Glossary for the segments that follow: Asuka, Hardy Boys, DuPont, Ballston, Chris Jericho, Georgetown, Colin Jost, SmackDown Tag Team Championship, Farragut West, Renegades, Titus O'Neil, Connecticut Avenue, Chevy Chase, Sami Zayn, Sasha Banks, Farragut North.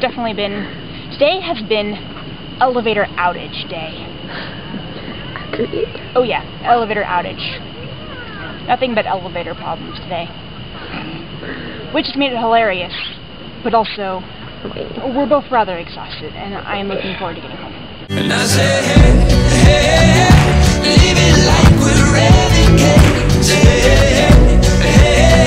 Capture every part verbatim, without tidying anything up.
it's definitely been, today has been elevator outage day. Agreed. Oh yeah, elevator outage. Nothing but elevator problems today. Which has made it hilarious, but also we're both rather exhausted, and I am looking forward to getting home. And I say, hey, hey, hey, leave it like we're renegades. Hey, hey, hey,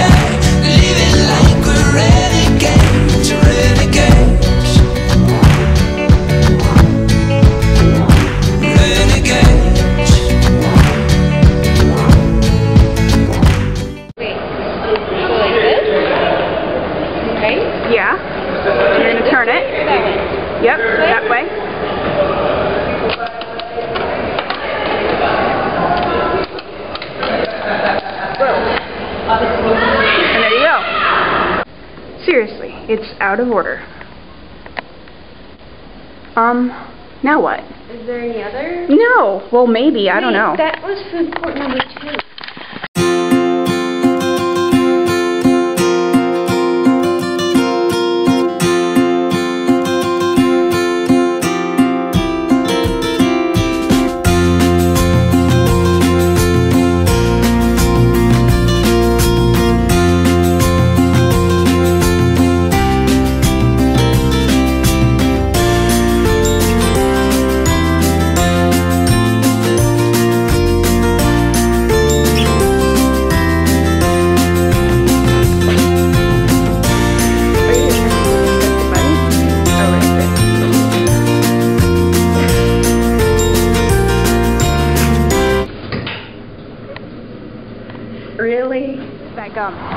hey, leave it like we're renegades, renegades, renegades. Wait, so like this? Okay. Yeah. And then turn it. Yep, that way. And there you go. Seriously, it's out of order. Um, now what? Is there any other? No. Well, maybe. Wait, I don't know. That was food court number two.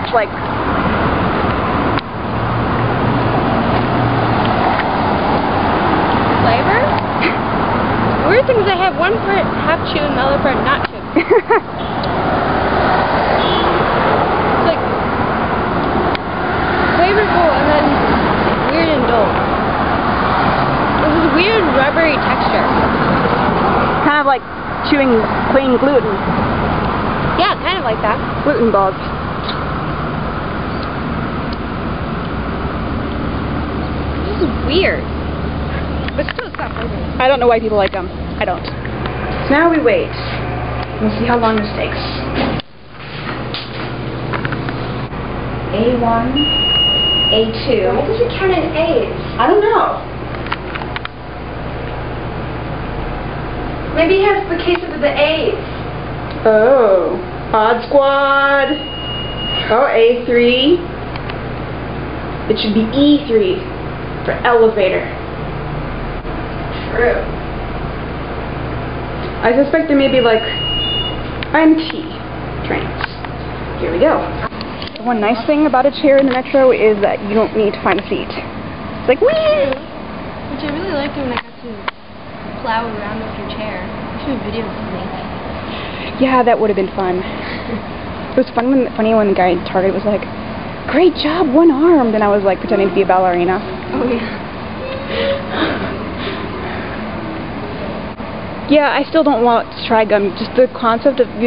Like, flavor? Weird things I have, one part half chew and the other part not chew. It's like flavorful and then weird and dull. This is weird rubbery texture. Kind of like chewing plain gluten. Yeah, kind of like that. Gluten balls. Weird. But still, it's not perfect. I don't know why people like them. I don't. So now we wait. We'll see how long this takes. A one, A two. Why does it count as A's? I don't know. Maybe he has the case of the A's. Oh. Odd Squad. Oh, A three. It should be E three. For elevator. True. I suspect there may be like M T trains. Here we go. The one nice thing about a chair in the metro is that you don't need to find a seat. It's like whee! Which I really liked when I got to plow around with your chair. I should have videoed something. Yeah, that would have been fun. It was fun when, funny when the guy at Target was like, great job, one armed, and I was like pretending to be a ballerina. Oh yeah. Yeah, I still don't want to try gum. Just the concept of. Ugh.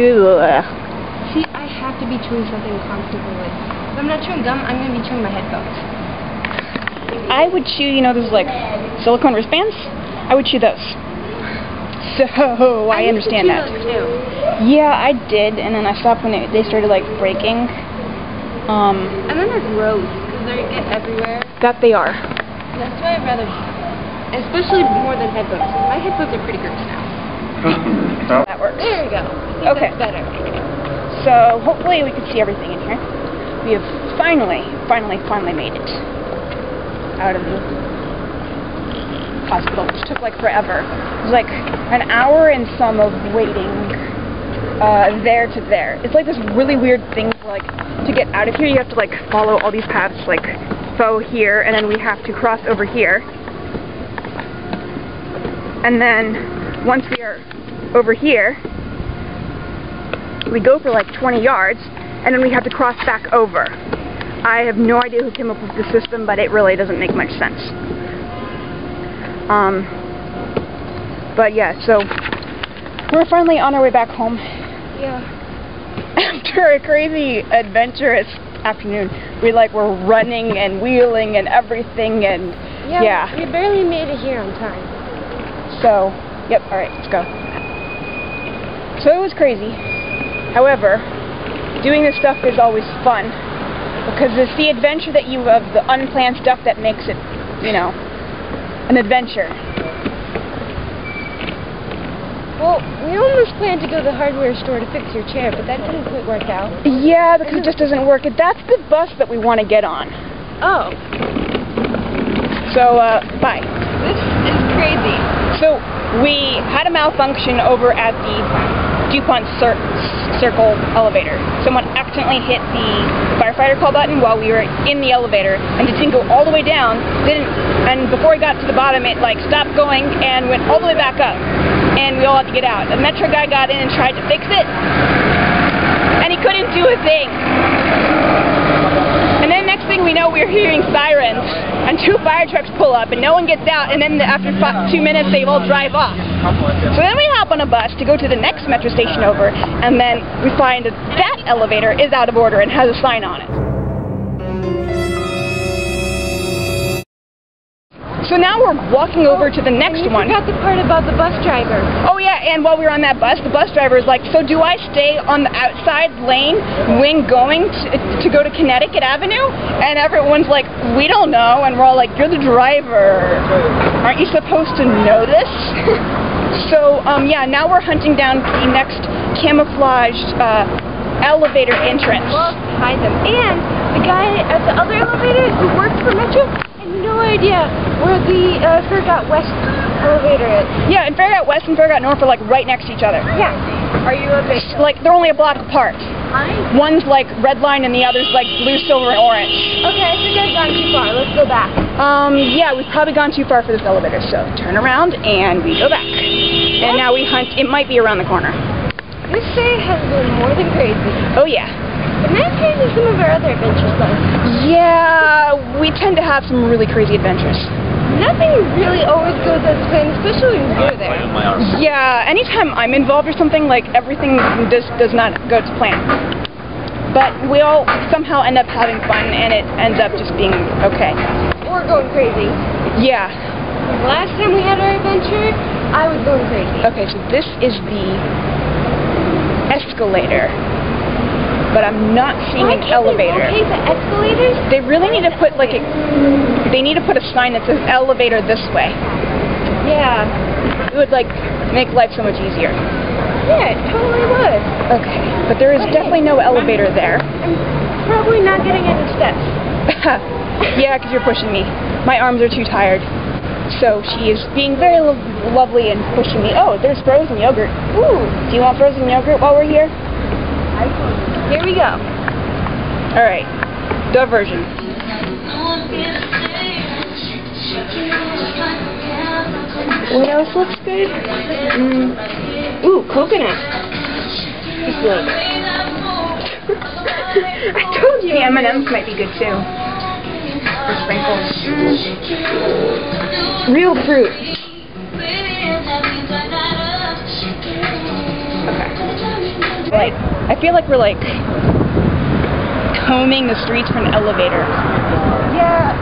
See, I have to be chewing something constantly. If I'm not chewing gum, I'm gonna be chewing my headphones. I would chew, you know, those like silicone wristbands. I would chew those. So I, I understand used to chew that. Those too. Yeah, I did, and then I stopped when they, they started like breaking. Um, and then they're gross, because they get everywhere. That they are. That's why I'd rather, especially more than headphones. My headphones are pretty gross now. That works. There you go. I think okay. That's better. So hopefully we can see everything in here. We have finally, finally, finally made it out of the hospital, which took like forever. It was like an hour and some of waiting uh, there to there. It's like this really weird thing like, to get out of here, you have to like follow all these paths, like faux here, and then we have to cross over here. And then once we are over here, we go for like twenty yards, and then we have to cross back over. I have no idea who came up with the system, but it really doesn't make much sense. Um, but yeah, so we're finally on our way back home. Yeah. After a crazy, adventurous afternoon, we like were running and wheeling and everything, and Yeah, yeah. We barely made it here on time. So, yep, all right, let's go. So it was crazy. However, doing this stuff is always fun, because it's the adventure that you have, the unplanned stuff that makes it, you know, an adventure. Well, we almost planned to go to the hardware store to fix your chair, but that didn't quite work out. Yeah, because it just doesn't work. That's the bus that we want to get on. Oh. So, uh, bye. This is crazy. So, we had a malfunction over at the DuPont Cir Circle elevator. Someone accidentally hit the firefighter call button while we were in the elevator, and it didn't go all the way down. Didn't, and before we got to the bottom, it, like, stopped going and went all the way back up. And we all had to get out. A metro guy got in and tried to fix it, and he couldn't do a thing. And then next thing we know, we were hearing sirens, and two fire trucks pull up, and no one gets out, and then after five, two minutes, they all drive off. So then we hop on a bus to go to the next metro station over, and then we find that that elevator is out of order and has a sign on it. So now we're walking over to the next one. You forgot the part about the bus driver. Oh yeah, and while we were on that bus, the bus driver is like, so do I stay on the outside lane when going to, to go to Connecticut Avenue? And everyone's like, we don't know, and we're all like, you're the driver. Aren't you supposed to know this? So um, yeah, now we're hunting down the next camouflaged uh, elevator entrance. Well, hide them. And the guy at the other elevator who worked for Metro, no idea where the uh, Farragut West elevator is. Yeah, and Farragut West and Farragut North are like right next to each other. Yeah. Are you okay? Like they're only a block apart. I? One's like red line and the other's like blue, silver, and orange. Okay, I think I've gone too far. Let's go back. Um, yeah, we've probably gone too far for this elevator, so turn around and we go back. What? And now we hunt. It might be around the corner. This day has been more than crazy. Oh yeah. And that's crazy some of our other adventures though. Yeah, we tend to have some really crazy adventures. Nothing really always goes as planned, especially when you're there. Yeah, anytime I'm involved or something, like everything just does not go to plan. But we all somehow end up having fun and it ends up just being okay. Or going crazy. Yeah. Last time we had our adventure, I was going crazy. Okay, so this is the escalator. But I'm not seeing an elevator. Okay, the escalators? They really need to put like a, they need to put a sign that says elevator this way. Yeah. It would like make life so much easier. Yeah, it totally would. Okay, but there is okay. definitely no elevator there. I'm probably not getting any steps. Yeah, because you're pushing me. My arms are too tired. So she is being very lo lovely and pushing me. Oh, there's frozen yogurt. Ooh, do you want frozen yogurt while we're here? Here we go. Alright, diversion. What else looks good? Mm. Ooh, coconut. Just look. I told you the M and M's might be good too. For sprinkles. Mm. Real fruit. Okay. Like, I feel like we're like combing the streets for an elevator. Yeah.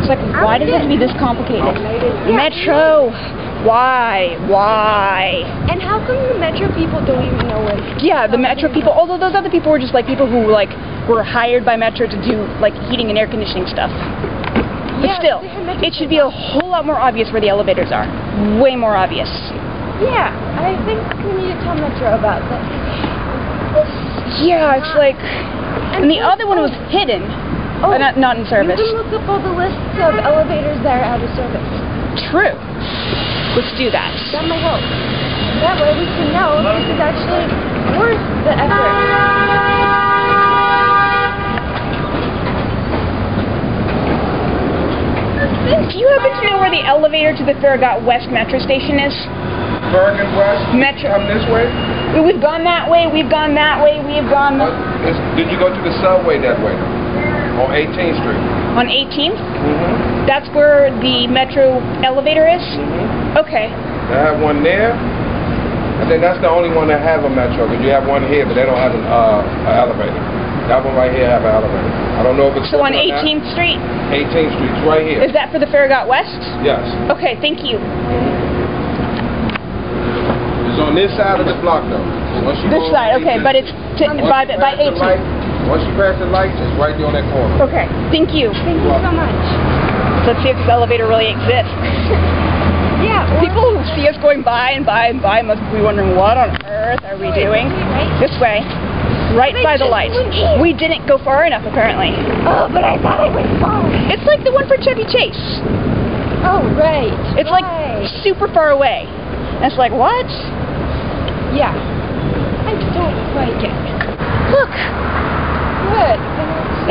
It's like, why does it have to be this complicated? Yeah. Metro. Why? Why? And how come the Metro people don't even know it? Yeah, the Metro people, although those other people were just like people who like were hired by Metro to do like heating and air conditioning stuff. But yeah, still, it should be a whole lot more obvious where the elevators are. Way more obvious. Yeah, I think we need to tell Metro about this. Yeah, it's like, and, and the other one was hidden, oh, but not, not in service. You can look up all the lists of elevators that are out of service. True. Let's do that. That might help. That way we can know if this is actually worth the effort. Do you happen to know where the elevator to the Farragut West Metro Station is? Farragut West? Metro. Come this way? We've gone that way, we've gone that way, we've gone... Uh, is, did you go to the subway that way? On eighteenth Street. On eighteenth? Mm-hmm. That's where the Metro elevator is? Mm-hmm. Okay. I have one there. I think that's the only one that has a Metro, because you have one here, but they don't have an, uh, an elevator. That one right here have an elevator. I don't know if it's... So on eighteenth that. Street? eighteenth Street's right here. Is that for the Farragut West? Yes. Okay, thank you. It's on this side of the block, though. Once you this side, okay, but it's t by, by eighteenth. Light, once you pass the lights, it's right there on that corner. Okay, thank you. Thank you so much. Let's see if this elevator really exists. Yeah. People who see us going by and by and by must be wondering, what on earth are we doing? This way. Right by the light. We didn't go far enough, apparently. Oh, but I thought I was far. It's like the one for Chevy Chase. Oh, right. It's like super far away. And it's like, what? Yeah. I don't like it. Look. What?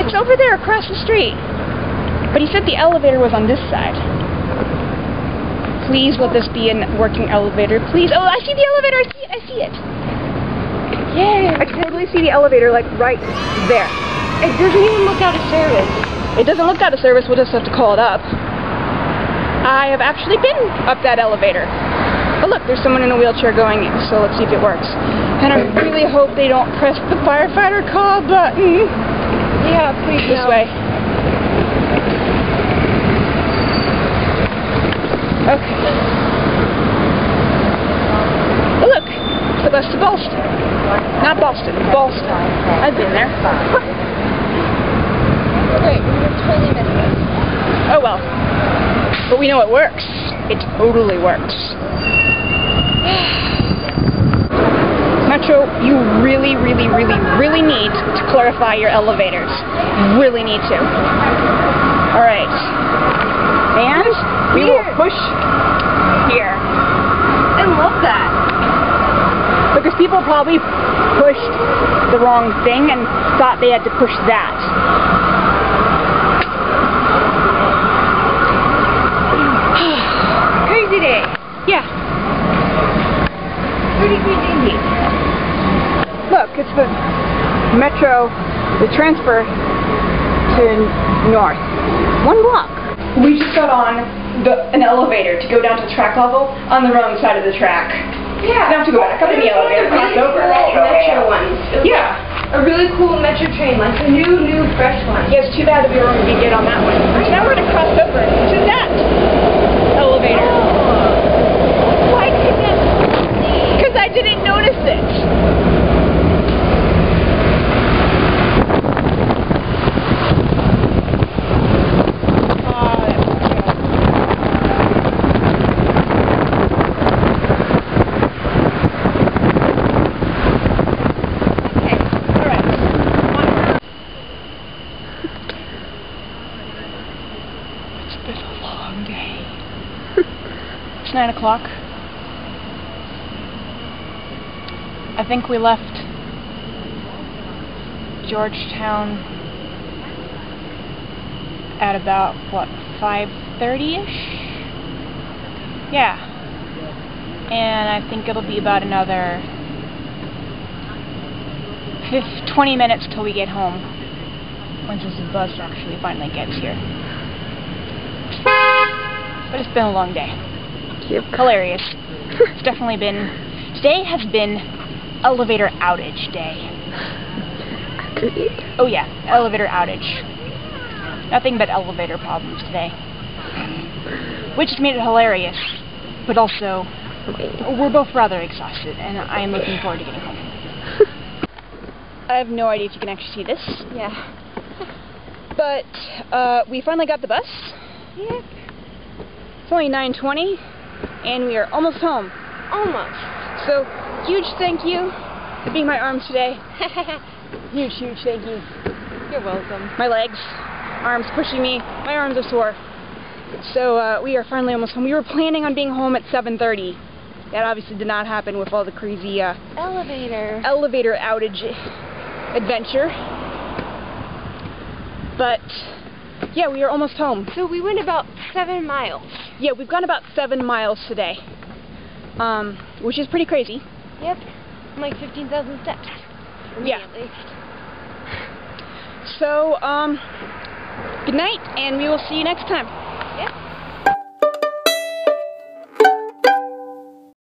It's over there across the street. But he said the elevator was on this side. Please let this be a working elevator. Please. Oh, I see the elevator. I see it. I see it. Yay. I totally see the elevator, like, right there. It doesn't even look out of service. It doesn't look out of service. We'll just have to call it up. I have actually been up that elevator. Oh, look, there's someone in a wheelchair going in, so let's see if it works. And I really hope they don't press the firefighter call button. Yeah, please. This no. way. Okay. Oh, look, it's the bus to Ballston. Not Ballston, Ballston. I've been there. Wait, we totally missed this. Oh well. But we know it works. It totally works. Metro, you really, really, really, really need to clarify your elevators. You really need to. All right. And we will push here. I love that. Because people probably pushed the wrong thing and thought they had to push that. Crazy day. Yeah. Pretty crazy indeed. Look, it's the Metro, the transfer to North. One block. We just got on the, an elevator to go down to the track level on the wrong side of the track. Yeah. Now have to go back up in the elevator. Really cool over. Metro ones. Yeah. A really cool Metro train, like a new, new, fresh one. Yeah, it's too bad that we weren't going to get on that one. So now we're going to cross over to that elevator. Oh. Why couldn't it be? Because I didn't notice it. nine o'clock. I think we left Georgetown at about, what, five thirty-ish? Yeah. And I think it'll be about another twenty minutes till we get home, once this bus actually finally gets here. But it's been a long day. Yep. Hilarious. It's definitely been... Today has been elevator outage day. Agreed. Oh yeah, elevator outage. Nothing but elevator problems today. Which has made it hilarious, but also we're both rather exhausted, and I am looking forward to getting home. I have no idea if you can actually see this. Yeah. But uh, we finally got the bus. Yep. It's only nine twenty. And we are almost home. Almost. So, huge thank you for being my arms today. Huge, huge thank you. You're welcome. My legs, arms pushing me. My arms are sore. So, uh, we are finally almost home. We were planning on being home at seven thirty. That obviously did not happen with all the crazy uh, elevator. elevator outage adventure. But... yeah, we are almost home. So we went about seven miles. Yeah, we've gone about seven miles today, um, which is pretty crazy. Yep, like fifteen thousand steps. Yeah. At least. So, um, good night, and we will see you next time.